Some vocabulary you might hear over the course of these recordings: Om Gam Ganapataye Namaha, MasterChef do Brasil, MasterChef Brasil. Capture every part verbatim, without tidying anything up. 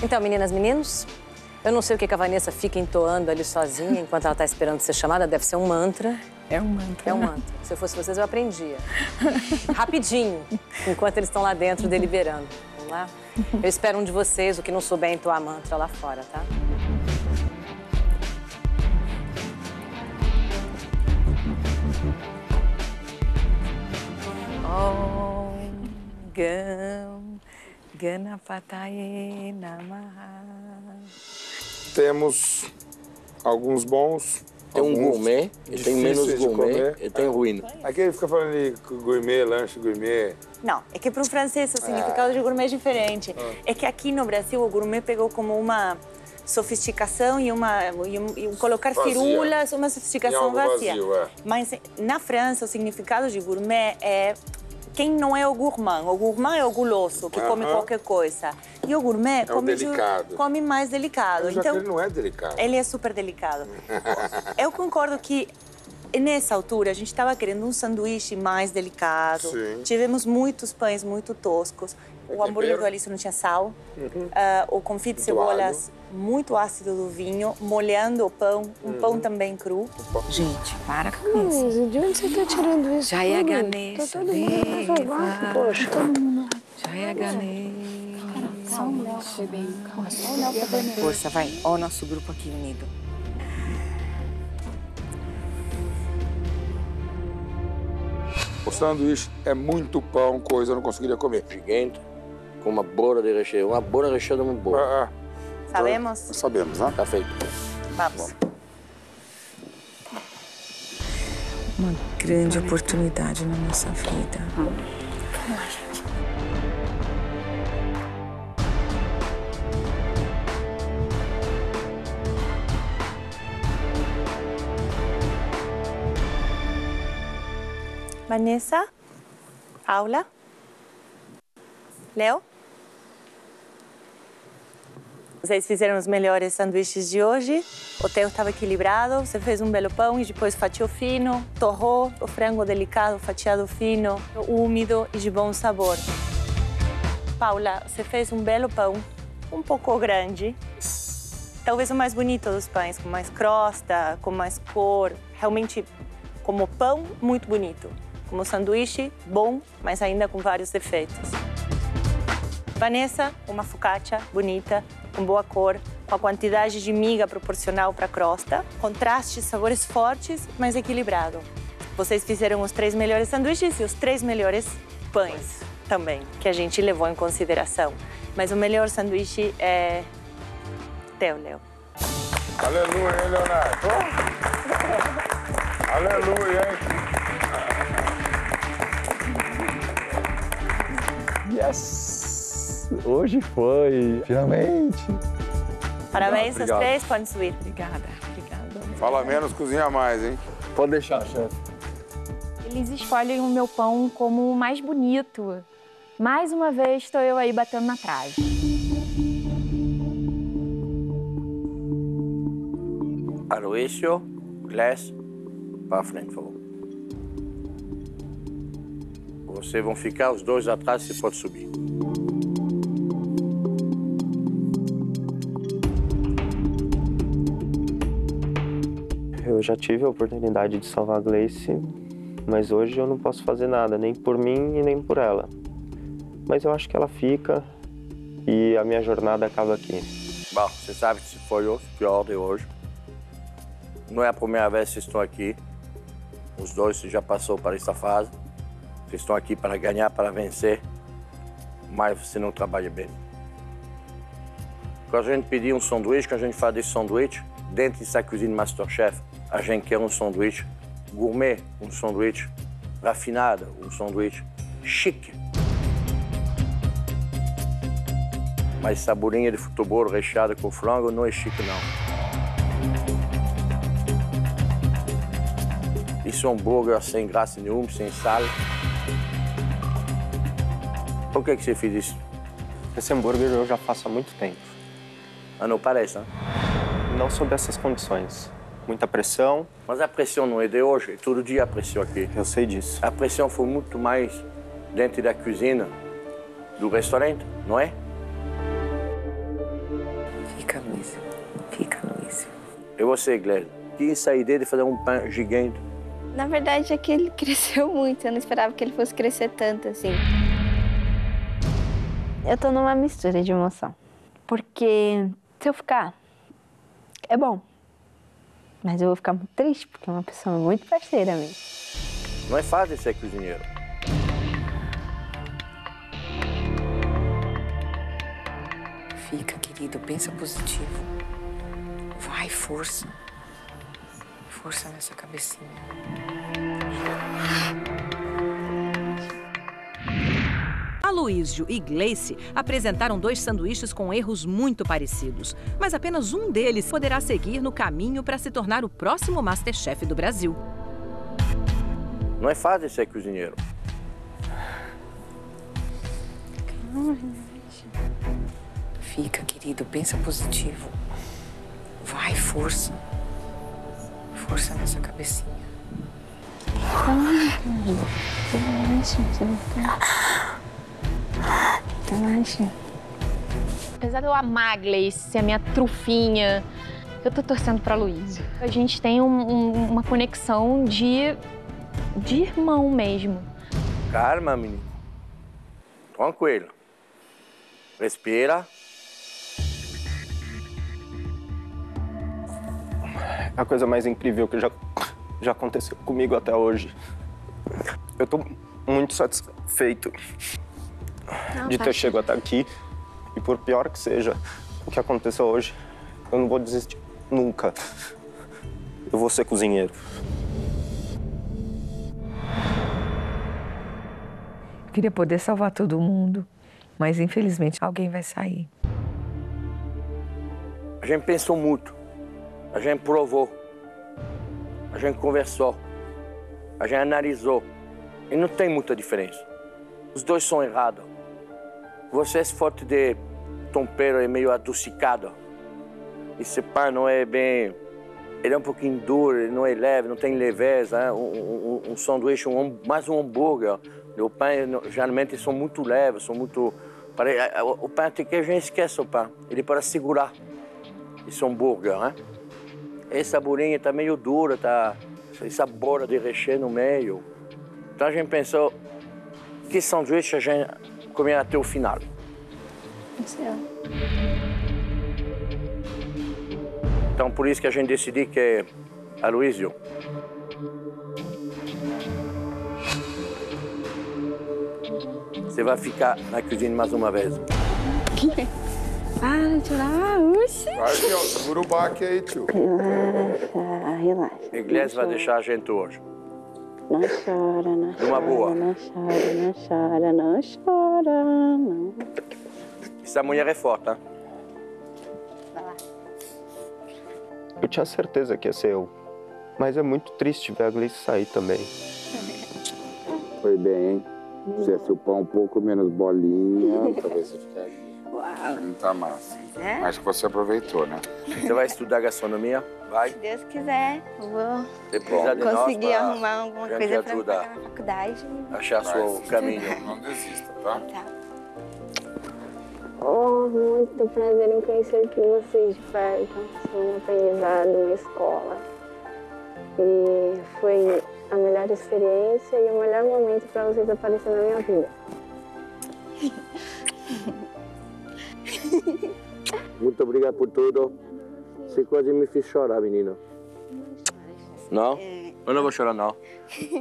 Então, meninas, meninos, eu não sei o que a Vanessa fica entoando ali sozinha enquanto ela está esperando ser chamada. Deve ser um mantra. É um mantra. É um mantra. Se eu fosse vocês, eu aprendia. Rapidinho, enquanto eles estão lá dentro deliberando. Vamos lá? Eu espero um de vocês, o que não souber entoar mantra lá fora, tá? Om Gam Ganapataye Namaha. Temos alguns bons. Tem um gourmet, e tem menos gourmet, e tem ruim. Aqui ele fica falando de gourmet, lanche gourmet. Não, é que para o francês o significado ah. de gourmet é diferente. Ah. É que aqui no Brasil o gourmet pegou como uma sofisticação e, uma, e, um, e um colocar vazia. Firulas, uma sofisticação vazia. Vazio, é. Mas na França o significado de gourmet é quem não é o gourmand. O gourmand é o guloso, que uh -huh. come qualquer coisa. E o gourmet é come, o come mais delicado. Então ele não é delicado. Ele é super delicado. Eu concordo que nessa altura a gente estava querendo um sanduíche mais delicado. Sim. Tivemos muitos pães muito toscos. O hambúrguer do Alice não tinha sal. Uhum. Uh, o confit de cebolas muito ácido do vinho, molhando o pão, um uhum. pão também cru. Gente, para com isso. Mas de onde você está tirando isso? Já é a Ganessa. Está todo mundo na salvar. Poxa, todo mundo. Já é a Ganessa. Calma, foi bem. Calma, força, vai. Ó o nosso grupo aqui unido. O sanduíche é muito pão, coisa eu não conseguiria comer. Gigante. Com uma bola de recheio. Uma bola recheada muito boa. Ah, ah. Sabemos? Sabemos, né? Tá feito. Vamos. Uma grande oportunidade na nossa vida. Vamos lá, gente. Vanessa, aula. Léo? Vocês fizeram os melhores sanduíches de hoje. O teu estava equilibrado, você fez um belo pão e depois fatiou fino, torrou o frango delicado, fatiado fino, úmido e de bom sabor. Paula, você fez um belo pão, um pouco grande. Talvez o mais bonito dos pães, com mais crosta, com mais cor. Realmente, como pão, muito bonito. Como sanduíche, bom, mas ainda com vários defeitos. Vanessa, uma focaccia bonita, com boa cor, com a quantidade de miga proporcional para a crosta, contrastes, sabores fortes, mas equilibrado. Vocês fizeram os três melhores sanduíches e os três melhores pães também, que a gente levou em consideração. Mas o melhor sanduíche é teu, Léo. Aleluia, Leonardo. Oh. Aleluia! Yes! Hoje foi! Finalmente! Parabéns, obrigado, obrigado. Os três podem subir. Obrigada, obrigada. Fala menos, cozinha mais, hein? Pode deixar, chefe. Eles escolhem o meu pão como o mais bonito. Mais uma vez, estou eu aí batendo na trave. Aloysio, Glass. Para frente, por favor. Vocês vão ficar os dois atrás, você pode subir. Eu já tive a oportunidade de salvar a Gleice, mas hoje eu não posso fazer nada, nem por mim e nem por ela. Mas eu acho que ela fica e a minha jornada acaba aqui. Bom, você sabe que se foi o pior de hoje. Não é a primeira vez que vocês estão aqui. Os dois já passaram para essa fase. Vocês estão aqui para ganhar, para vencer. Mas você não trabalha bem. Quando a gente pedir um sanduíche, quando a gente faz esse sanduíche, dentro dessa cozinha MasterChef, a gente quer um sanduíche gourmet, um sanduíche rafinado, um sanduíche chique. Mas essa bolinha de futebol recheada com frango não é chique, não. Isso é um hambúrguer sem graça nenhuma, sem sal. Por que, que você fez isso? Esse hambúrguer eu já faço há muito tempo. Ah, não parece, né? Não sob essas condições. Muita pressão. Mas a pressão não é de hoje, é todo dia a pressão aqui. Eu sei disso. A pressão foi muito mais dentro da cozinha do restaurante, não é? E você, Glenn, que sair dele fazer um pão gigante? Na verdade, é que ele cresceu muito. Eu não esperava que ele fosse crescer tanto, assim. Eu tô numa mistura de emoção. Porque se eu ficar, é bom. Mas eu vou ficar muito triste, porque é uma pessoa muito parceira mesmo. Não é fácil ser cozinheiro. Fica, querido. Pensa positivo. Vai, força. Força nessa cabecinha. Aloísio e Gleice apresentaram dois sanduíches com erros muito parecidos, mas apenas um deles poderá seguir no caminho para se tornar o próximo MasterChef do Brasil. Não é fácil ser cozinheiro. Fica, querido, pensa positivo. Vai, força. Força nessa cabecinha. Apesar de eu amar a Gleice, ser a minha trufinha, eu tô torcendo pra Luísa. A gente tem um, um, uma conexão de, de irmão mesmo. Calma, menino. Tranquilo. Respira. A coisa mais incrível que já, já aconteceu comigo até hoje. Eu tô muito satisfeito. Não, de ter chegado até aqui, e por pior que seja o que aconteceu hoje, eu não vou desistir nunca. Eu vou ser cozinheiro. Eu queria poder salvar todo mundo, mas infelizmente alguém vai sair. A gente pensou muito, a gente provou, a gente conversou, a gente analisou, e não tem muita diferença. Os dois são errados. Você é forte de tempero, é meio adocicado. Esse pão não é bem... Ele é um pouquinho duro, ele não é leve, não tem leveza. Né? Um, um, um sanduíche, um, mais um hambúrguer. O pão, geralmente, são muito leves, são muito... O pão tem que a gente esquece o pão. Ele é para segurar esse hambúrguer, né? Essa bolinha está meio dura, tá... Essa bola de recheio no meio. Então a gente pensou, que sanduíche a gente comer até o final. Então, por isso que a gente decidiu que é Aloísio. Você vai ficar na cozinha mais uma vez. Para de chorar, oxi. Vai, tio, segura o baque aí, tio. Relaxa, relaxa. A Iglesia vai deixar a gente hoje. Não chora, não chora, uma boa. Não chora, não chora, não chora, não. Essa mulher é forte, hein? Vai lá. Eu tinha certeza que ia ser eu, mas é muito triste ver a Gleice sair também. Foi bem, hein? Você assopar um pouco menos bolinha, talvez você fique aí. Uau. Não tá massa. É? Mas que você aproveitou, né? Você vai estudar gastronomia? Vai. Se Deus quiser, eu vou de conseguir nós, arrumar alguma coisa pra pagar na faculdade. Achar seu caminho. Não desista, tá? Tá. Oh, muito prazer em conhecer vocês de perto. Foi um aprendizado, uma escola. E foi a melhor experiência e o melhor momento pra vocês aparecerem na minha vida. Muito obrigado por tudo. Você quase me fez chorar, menino. Não? Eu não vou chorar, não.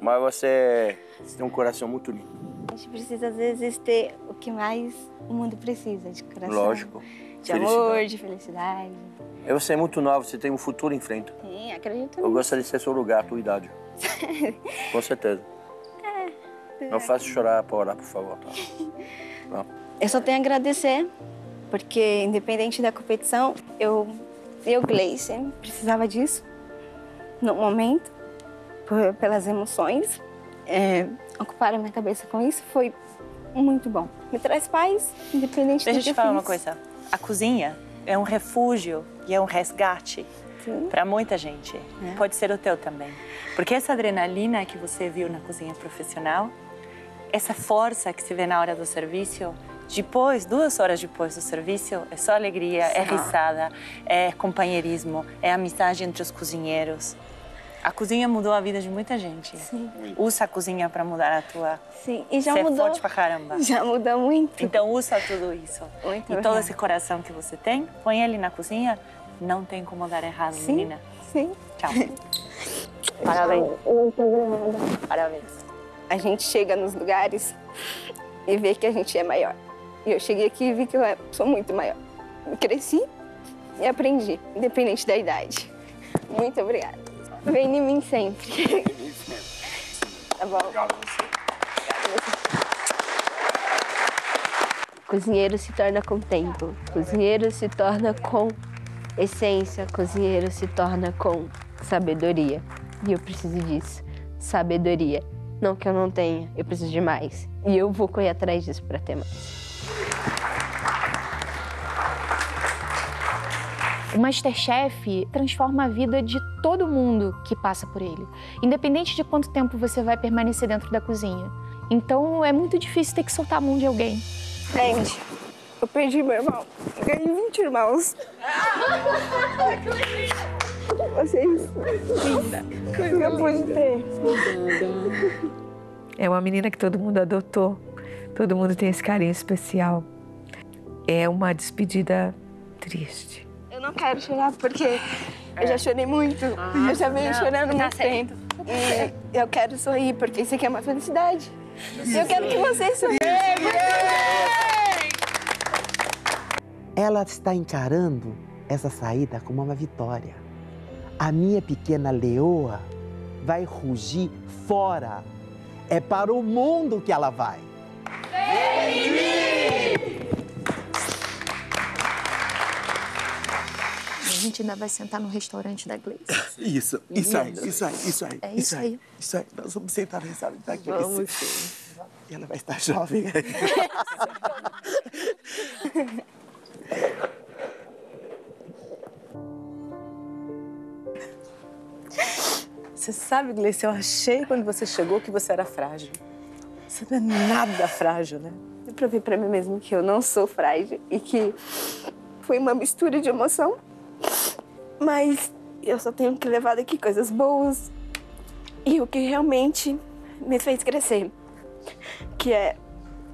Mas você, você tem um coração muito lindo. A gente precisa, às vezes, ter o que mais o mundo precisa, de coração. Lógico. De amor, de felicidade. E você é muito nova, você tem um futuro em frente. Sim, acredito nisso. Eu gostaria de ser seu lugar, a tua idade. Com certeza. É, não faça chorar para orar, por favor. Tá? Eu só tenho a agradecer. Porque, independente da competição, eu, eu Gleice, precisava disso no momento, por, pelas emoções. É, ocupar a minha cabeça com isso foi muito bom. Me traz paz, independente do que eu fiz. Deixa eu te falar uma coisa. A cozinha é um refúgio e é um resgate para muita gente. É. Pode ser o teu também. Porque essa adrenalina que você viu na cozinha profissional, essa força que se vê na hora do serviço, Depois, duas horas depois do serviço, é só alegria, só. é risada, é companheirismo, é amizade entre os cozinheiros. A cozinha mudou a vida de muita gente. Sim. Usa a cozinha para mudar a tua... Sim, e já Ser mudou... forte pra caramba. Já mudou muito. Então usa tudo isso. Muito e verdade. Todo esse coração que você tem, põe ele na cozinha, não tem como dar errado, sim, menina. Sim. Tchau. Parabéns. Muito obrigada. Parabéns. A gente chega nos lugares e vê que a gente é maior. E eu cheguei aqui e vi que eu sou muito maior. Eu cresci e aprendi, independente da idade. Muito obrigada. Vem em mim sempre. Tá bom? Obrigado a você. Cozinheiro se torna com tempo, cozinheiro se torna com essência, cozinheiro se torna com sabedoria. E eu preciso disso, sabedoria. Não que eu não tenha, eu preciso de mais. E eu vou correr atrás disso para ter mais. O MasterChef transforma a vida de todo mundo que passa por ele, independente de quanto tempo você vai permanecer dentro da cozinha. Então é muito difícil ter que soltar a mão de alguém. Gente, eu perdi meu irmão. Eu ganhei vinte irmãos. Vocês... Linda. Coisa eu pude ter. É uma menina que todo mundo adotou. Todo mundo tem esse carinho especial. É uma despedida triste. Eu não quero chorar porque eu já chorei muito. Ah, eu já venho não, chorando muito tempo. E eu quero sorrir porque isso aqui é uma felicidade. E eu quero que vocês sorriam. Ela está encarando essa saída como uma vitória. A minha pequena leoa vai rugir fora. É para o mundo que ela vai. A gente ainda vai sentar no restaurante da Gleice. Isso, isso aí, isso aí, isso aí. É isso aí. Isso aí, nós vamos sentar no restaurante da Gleice. Vamos sim. E ela vai estar jovem. Você sabe, Gleice, eu achei quando você chegou que você era frágil. Você não é nada frágil, né? Eu provei pra mim mesmo que eu não sou frágil e que foi uma mistura de emoção. Mas eu só tenho que levar daqui coisas boas e o que realmente me fez crescer, que é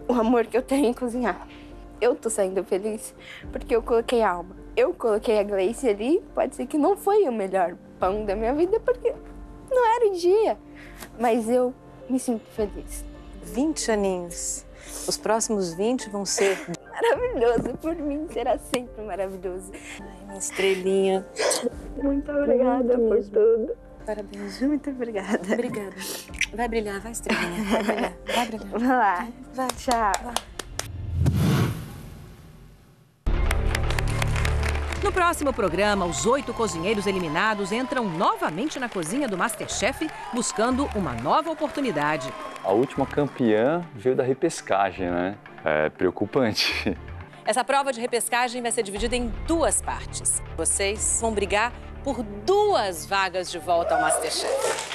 o amor que eu tenho em cozinhar. Eu tô saindo feliz porque eu coloquei a alma. Eu coloquei a Gleice ali, pode ser que não foi o melhor pão da minha vida porque... não era o dia, mas eu me sinto feliz. vinte aninhos. Os próximos vinte vão ser... maravilhoso, por mim será sempre maravilhoso. Ai, minha estrelinha. Muito obrigada muito por tudo. Parabéns, muito obrigada. Obrigada. Vai brilhar, vai estrelinha, vai brilhar, vai brilhar. Vai lá, vai, tchau. Vai. No próximo programa, os oito cozinheiros eliminados entram novamente na cozinha do MasterChef, buscando uma nova oportunidade. A última campeã veio da repescagem, né? É preocupante. Essa prova de repescagem vai ser dividida em duas partes. Vocês vão brigar por duas vagas de volta ao MasterChef.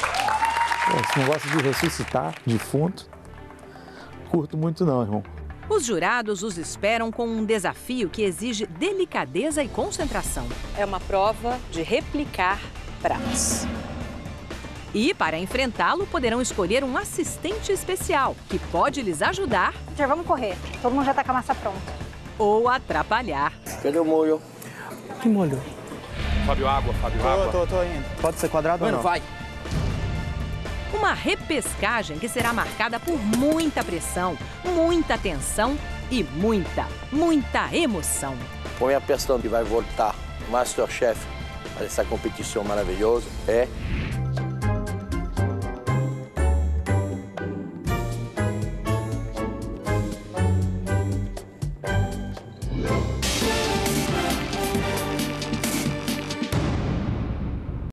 Esse negócio de ressuscitar defunto, curto muito não, irmão. Os jurados os esperam com um desafio que exige delicadeza e concentração. É uma prova de replicar pratos. E, para enfrentá-lo, poderão escolher um assistente especial, que pode lhes ajudar... Já vamos correr, todo mundo já tá com a massa pronta. ...ou atrapalhar. Cadê o molho? Que molho? Fábio, água, Fábio, tô, água. Tô, tô indo. Pode ser quadrado ou não? Vai. Uma repescagem que será marcada por muita pressão, muita tensão e muita, muita emoção. Põe a pressão que vai voltar o MasterChef para essa competição maravilhosa é